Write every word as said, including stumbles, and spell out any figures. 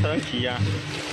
神奇呀、啊！